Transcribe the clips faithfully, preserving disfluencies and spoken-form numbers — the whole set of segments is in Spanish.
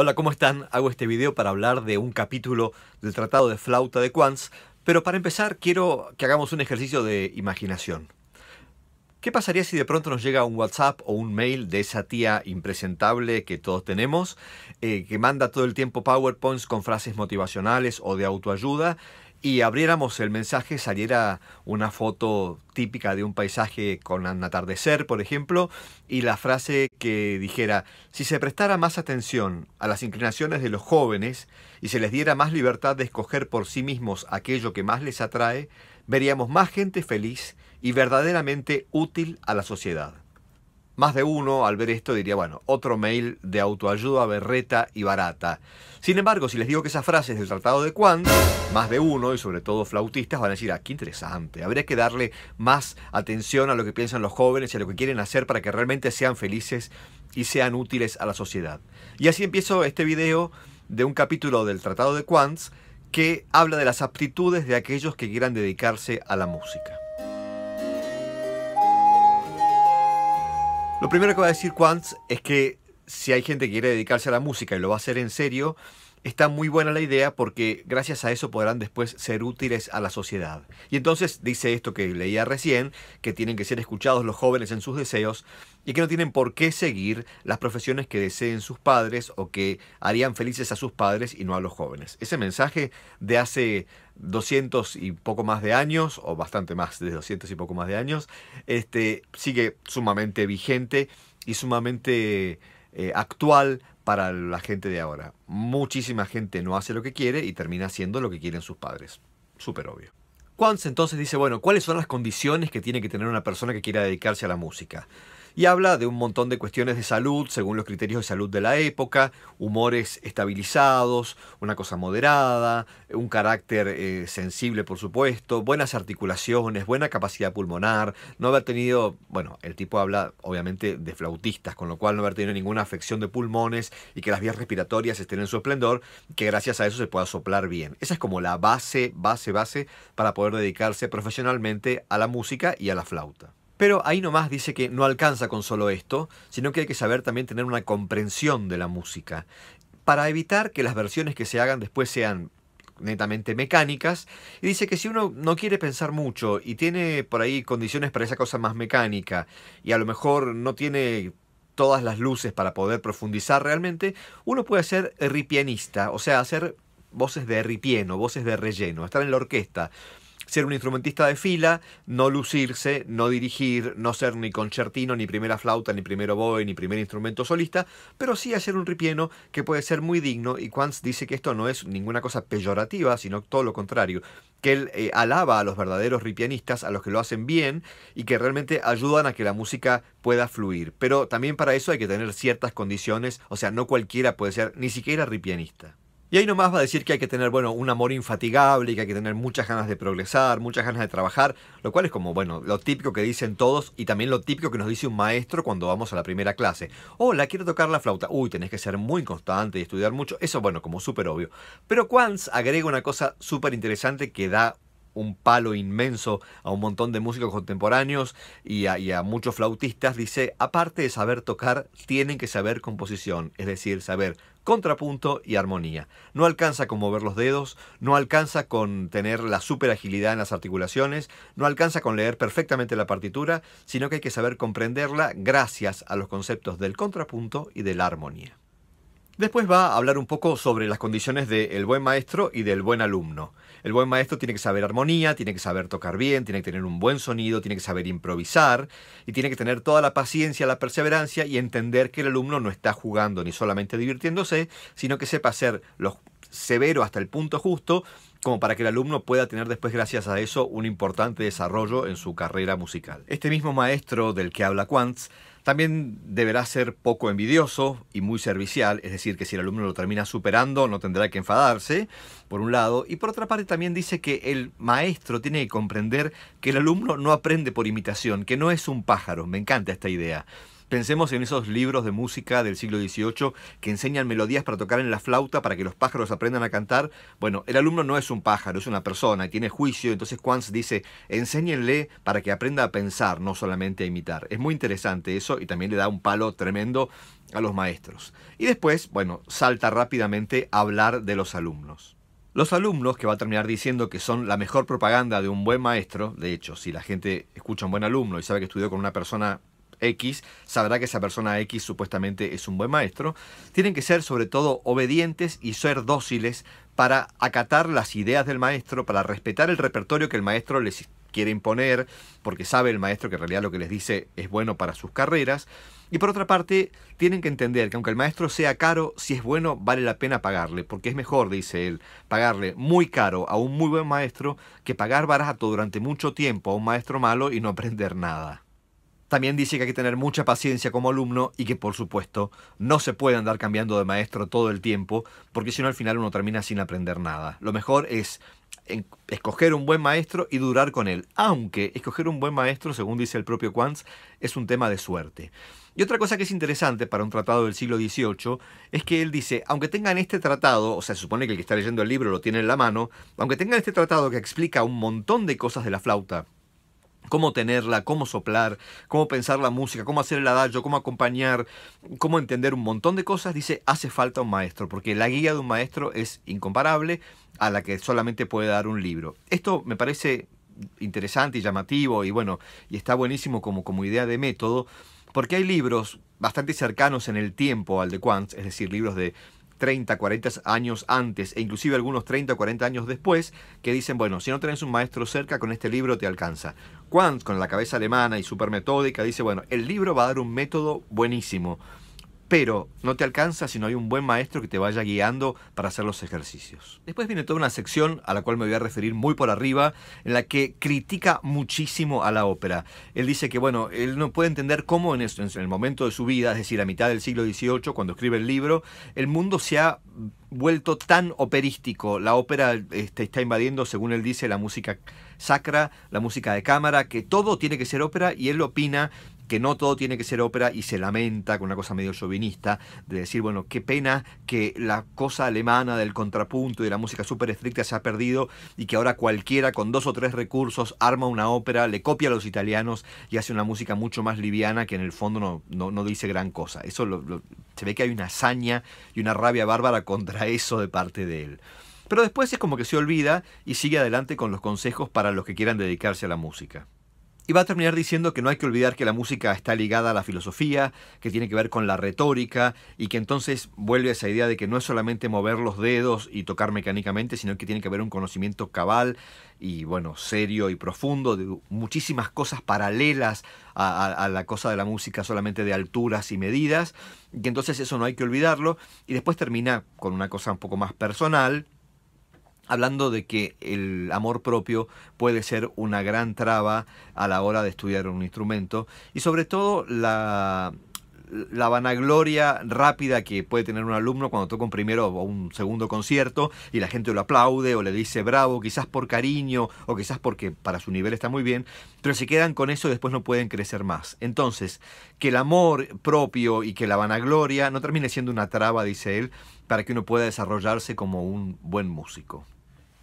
Hola, ¿cómo están? Hago este video para hablar de un capítulo del Tratado de Flauta de Quantz, pero para empezar quiero que hagamos un ejercicio de imaginación. ¿Qué pasaría si de pronto nos llega un WhatsApp o un mail de esa tía impresentable que todos tenemos, eh, que manda todo el tiempo PowerPoints con frases motivacionales o de autoayuda, y abriéramos el mensaje, saliera una foto típica de un paisaje con un atardecer, por ejemplo, y la frase que dijera: si se prestara más atención a las inclinaciones de los jóvenes y se les diera más libertad de escoger por sí mismos aquello que más les atrae, veríamos más gente feliz y verdaderamente útil a la sociedad? Más de uno al ver esto diría, bueno, otro mail de autoayuda berreta y barata. Sin embargo, si les digo que esas frases del Tratado de Quantz, más de uno, y sobre todo flautistas, van a decir, ah, qué interesante, habría que darle más atención a lo que piensan los jóvenes y a lo que quieren hacer para que realmente sean felices y sean útiles a la sociedad. Y así empiezo este video de un capítulo del Tratado de Quantz que habla de las aptitudes de aquellos que quieran dedicarse a la música. Lo primero que va a decir Quantz es que si hay gente que quiere dedicarse a la música y lo va a hacer en serio, está muy buena la idea porque gracias a eso podrán después ser útiles a la sociedad. Y entonces dice esto que leía recién, que tienen que ser escuchados los jóvenes en sus deseos y que no tienen por qué seguir las profesiones que deseen sus padres o que harían felices a sus padres y no a los jóvenes. Ese mensaje de hace doscientos y poco más de años, o bastante más, de doscientos y poco más de años, este, sigue sumamente vigente y sumamente eh, actual para la gente de ahora. Muchísima gente no hace lo que quiere y termina haciendo lo que quieren sus padres. Súper obvio. Quantz entonces dice, bueno, ¿cuáles son las condiciones que tiene que tener una persona que quiera dedicarse a la música? Y habla de un montón de cuestiones de salud, según los criterios de salud de la época, humores estabilizados, una cosa moderada, un carácter eh, sensible, por supuesto, buenas articulaciones, buena capacidad pulmonar, no haber tenido, bueno, el tipo habla obviamente de flautistas, con lo cual no haber tenido ninguna afección de pulmones y que las vías respiratorias estén en su esplendor, que gracias a eso se pueda soplar bien. Esa es como la base, base, base para poder dedicarse profesionalmente a la música y a la flauta. Pero ahí nomás dice que no alcanza con solo esto, sino que hay que saber también tener una comprensión de la música, para evitar que las versiones que se hagan después sean netamente mecánicas. Y dice que si uno no quiere pensar mucho y tiene por ahí condiciones para esa cosa más mecánica, y a lo mejor no tiene todas las luces para poder profundizar realmente, uno puede ser ripianista, o sea, hacer voces de ripieno, voces de relleno, estar en la orquesta. Ser un instrumentista de fila, no lucirse, no dirigir, no ser ni concertino, ni primera flauta, ni primer oboe, ni primer instrumento solista, pero sí hacer un ripieno que puede ser muy digno, y Quantz dice que esto no es ninguna cosa peyorativa, sino todo lo contrario, que él eh, alaba a los verdaderos ripianistas, a los que lo hacen bien y que realmente ayudan a que la música pueda fluir. Pero también para eso hay que tener ciertas condiciones, o sea, no cualquiera puede ser ni siquiera ripianista. Y ahí nomás va a decir que hay que tener, bueno, un amor infatigable y que hay que tener muchas ganas de progresar, muchas ganas de trabajar, lo cual es como, bueno, lo típico que dicen todos y también lo típico que nos dice un maestro cuando vamos a la primera clase. Hola, quiero tocar la flauta. Uy, tenés que ser muy constante y estudiar mucho. Eso, bueno, como súper obvio. Pero Quantz agrega una cosa súper interesante que da un palo inmenso a un montón de músicos contemporáneos y a, y a muchos flautistas. Dice, aparte de saber tocar, tienen que saber composición, es decir, saber contrapunto y armonía. No alcanza con mover los dedos, no alcanza con tener la super agilidad en las articulaciones, no alcanza con leer perfectamente la partitura, sino que hay que saber comprenderla gracias a los conceptos del contrapunto y de la armonía. Después va a hablar un poco sobre las condiciones del buen maestro y del buen alumno. El buen maestro tiene que saber armonía, tiene que saber tocar bien, tiene que tener un buen sonido, tiene que saber improvisar y tiene que tener toda la paciencia, la perseverancia y entender que el alumno no está jugando ni solamente divirtiéndose, sino que sepa ser lo severo hasta el punto justo como para que el alumno pueda tener después, gracias a eso, un importante desarrollo en su carrera musical. Este mismo maestro del que habla Quantz también deberá ser poco envidioso y muy servicial, es decir, que si el alumno lo termina superando no tendrá que enfadarse, por un lado, y por otra parte también dice que el maestro tiene que comprender que el alumno no aprende por imitación, que no es un pájaro. Me encanta esta idea. Pensemos en esos libros de música del siglo dieciocho que enseñan melodías para tocar en la flauta para que los pájaros aprendan a cantar. Bueno, el alumno no es un pájaro, es una persona y tiene juicio. Entonces Quantz dice, enséñenle para que aprenda a pensar, no solamente a imitar. Es muy interesante eso y también le da un palo tremendo a los maestros. Y después, bueno, salta rápidamente a hablar de los alumnos. Los alumnos, que va a terminar diciendo que son la mejor propaganda de un buen maestro, de hecho, si la gente escucha a un buen alumno y sabe que estudió con una persona X, sabrá que esa persona X supuestamente es un buen maestro, tienen que ser sobre todo obedientes y ser dóciles para acatar las ideas del maestro, para respetar el repertorio que el maestro les quiere imponer, porque sabe el maestro que en realidad lo que les dice es bueno para sus carreras. Y por otra parte, tienen que entender que aunque el maestro sea caro, si es bueno, vale la pena pagarle, porque es mejor, dice él, pagarle muy caro a un muy buen maestro que pagar barato durante mucho tiempo a un maestro malo y no aprender nada. También dice que hay que tener mucha paciencia como alumno y que, por supuesto, no se puede andar cambiando de maestro todo el tiempo, porque si no, al final uno termina sin aprender nada. Lo mejor es escoger un buen maestro y durar con él, aunque escoger un buen maestro, según dice el propio Quantz, es un tema de suerte. Y otra cosa que es interesante para un tratado del siglo dieciocho es que él dice, aunque tengan este tratado, o sea, se supone que el que está leyendo el libro lo tiene en la mano, aunque tengan este tratado que explica un montón de cosas de la flauta, cómo tenerla, cómo soplar, cómo pensar la música, cómo hacer el adagio, cómo acompañar, cómo entender un montón de cosas, dice, hace falta un maestro, porque la guía de un maestro es incomparable a la que solamente puede dar un libro. Esto me parece interesante y llamativo y bueno, y está buenísimo como, como idea de método, porque hay libros bastante cercanos en el tiempo al de Quantz, es decir, libros de treinta, cuarenta años antes e inclusive algunos treinta o cuarenta años después que dicen, bueno, si no tenés un maestro cerca, con este libro te alcanza. Quantz, con la cabeza alemana y súper metódica, dice, bueno, el libro va a dar un método buenísimo, pero no te alcanza si no hay un buen maestro que te vaya guiando para hacer los ejercicios. Después viene toda una sección a la cual me voy a referir muy por arriba, en la que critica muchísimo a la ópera. Él dice que, bueno, él no puede entender cómo en el momento de su vida, es decir, a mitad del siglo dieciocho, cuando escribe el libro, el mundo se ha vuelto tan operístico. La ópera está invadiendo, según él dice, la música sacra, la música de cámara, que todo tiene que ser ópera, y él opina que no todo tiene que ser ópera y se lamenta con una cosa medio chauvinista de decir, bueno, qué pena que la cosa alemana del contrapunto y de la música súper estricta se ha perdido y que ahora cualquiera con dos o tres recursos arma una ópera, le copia a los italianos y hace una música mucho más liviana que en el fondo no, no, no dice gran cosa. Eso lo, lo, se ve que hay una hazaña y una rabia bárbara contra eso de parte de él. Pero después es como que se olvida y sigue adelante con los consejos para los que quieran dedicarse a la música. Y va a terminar diciendo que no hay que olvidar que la música está ligada a la filosofía, que tiene que ver con la retórica, y que entonces vuelve a esa idea de que no es solamente mover los dedos y tocar mecánicamente, sino que tiene que haber un conocimiento cabal y, bueno, serio y profundo, de muchísimas cosas paralelas a, a, a la cosa de la música, solamente de alturas y medidas, y que entonces eso no hay que olvidarlo. Y después termina con una cosa un poco más personal, hablando de que el amor propio puede ser una gran traba a la hora de estudiar un instrumento y sobre todo la, la vanagloria rápida que puede tener un alumno cuando toca un primero o un segundo concierto y la gente lo aplaude o le dice bravo, quizás por cariño o quizás porque para su nivel está muy bien, pero se quedan con eso y después no pueden crecer más. Entonces, que el amor propio y que la vanagloria no termine siendo una traba, dice él, para que uno pueda desarrollarse como un buen músico.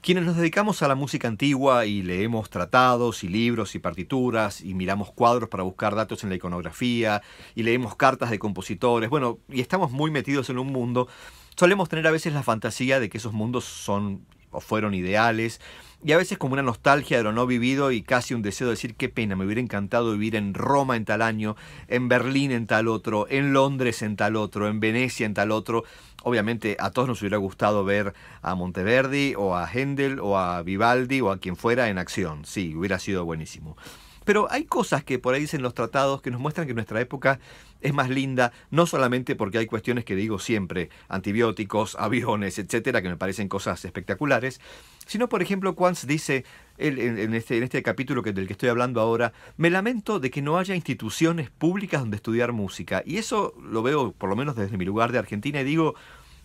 Quienes nos dedicamos a la música antigua y leemos tratados y libros y partituras y miramos cuadros para buscar datos en la iconografía y leemos cartas de compositores, bueno, y estamos muy metidos en un mundo, solemos tener a veces la fantasía de que esos mundos son o fueron ideales y a veces como una nostalgia de lo no vivido y casi un deseo de decir qué pena, me hubiera encantado vivir en Roma en tal año, en Berlín en tal otro, en Londres en tal otro, en Venecia en tal otro. Obviamente a todos nos hubiera gustado ver a Monteverdi o a Händel o a Vivaldi o a quien fuera en acción, sí, hubiera sido buenísimo. Pero hay cosas que por ahí dicen los tratados que nos muestran que nuestra época es más linda, no solamente porque hay cuestiones que digo siempre, antibióticos, aviones, etcétera, que me parecen cosas espectaculares, sino, por ejemplo, Quantz dice en este, en este capítulo que, del que estoy hablando ahora, me lamento de que no haya instituciones públicas donde estudiar música. Y eso lo veo, por lo menos desde mi lugar de Argentina, y digo,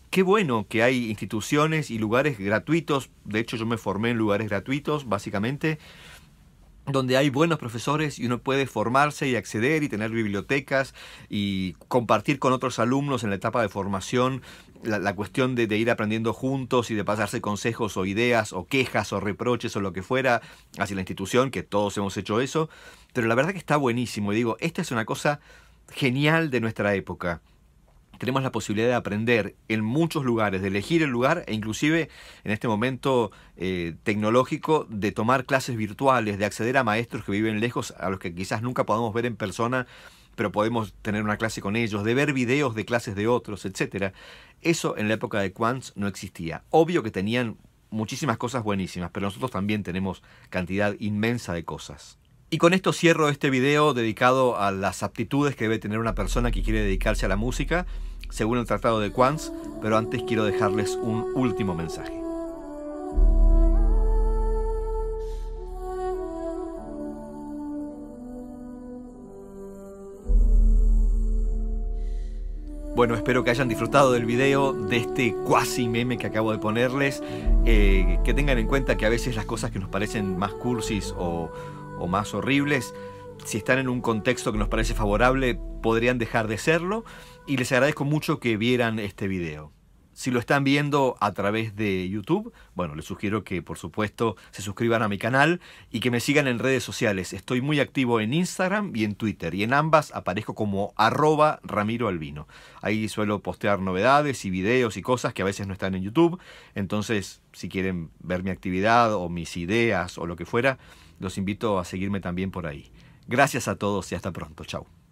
qué bueno que hay instituciones y lugares gratuitos. De hecho, yo me formé en lugares gratuitos, básicamente, donde hay buenos profesores y uno puede formarse y acceder y tener bibliotecas y compartir con otros alumnos en la etapa de formación la, la cuestión de, de ir aprendiendo juntos y de pasarse consejos o ideas o quejas o reproches o lo que fuera hacia la institución, que todos hemos hecho eso, pero la verdad que está buenísimo. Y digo, esta es una cosa genial de nuestra época. Tenemos la posibilidad de aprender en muchos lugares, de elegir el lugar e inclusive en este momento eh, tecnológico de tomar clases virtuales, de acceder a maestros que viven lejos, a los que quizás nunca podamos ver en persona, pero podemos tener una clase con ellos, de ver videos de clases de otros, etcétera. Eso en la época de Quantz no existía. Obvio que tenían muchísimas cosas buenísimas, pero nosotros también tenemos cantidad inmensa de cosas. Y con esto cierro este video dedicado a las aptitudes que debe tener una persona que quiere dedicarse a la música, según el Tratado de Quantz, pero antes quiero dejarles un último mensaje. Bueno, espero que hayan disfrutado del video, de este cuasi meme que acabo de ponerles. Eh, que tengan en cuenta que a veces las cosas que nos parecen más cursis o... o más horribles, si están en un contexto que nos parece favorable, podrían dejar de serlo, y les agradezco mucho que vieran este video. Si lo están viendo a través de YouTube, bueno, les sugiero que por supuesto se suscriban a mi canal y que me sigan en redes sociales. Estoy muy activo en Instagram y en Twitter, y en ambas aparezco como arroba Ramiro Albino. Ahí suelo postear novedades y videos y cosas que a veces no están en YouTube, entonces si quieren ver mi actividad o mis ideas o lo que fuera, los invito a seguirme también por ahí. Gracias a todos y hasta pronto. Chau.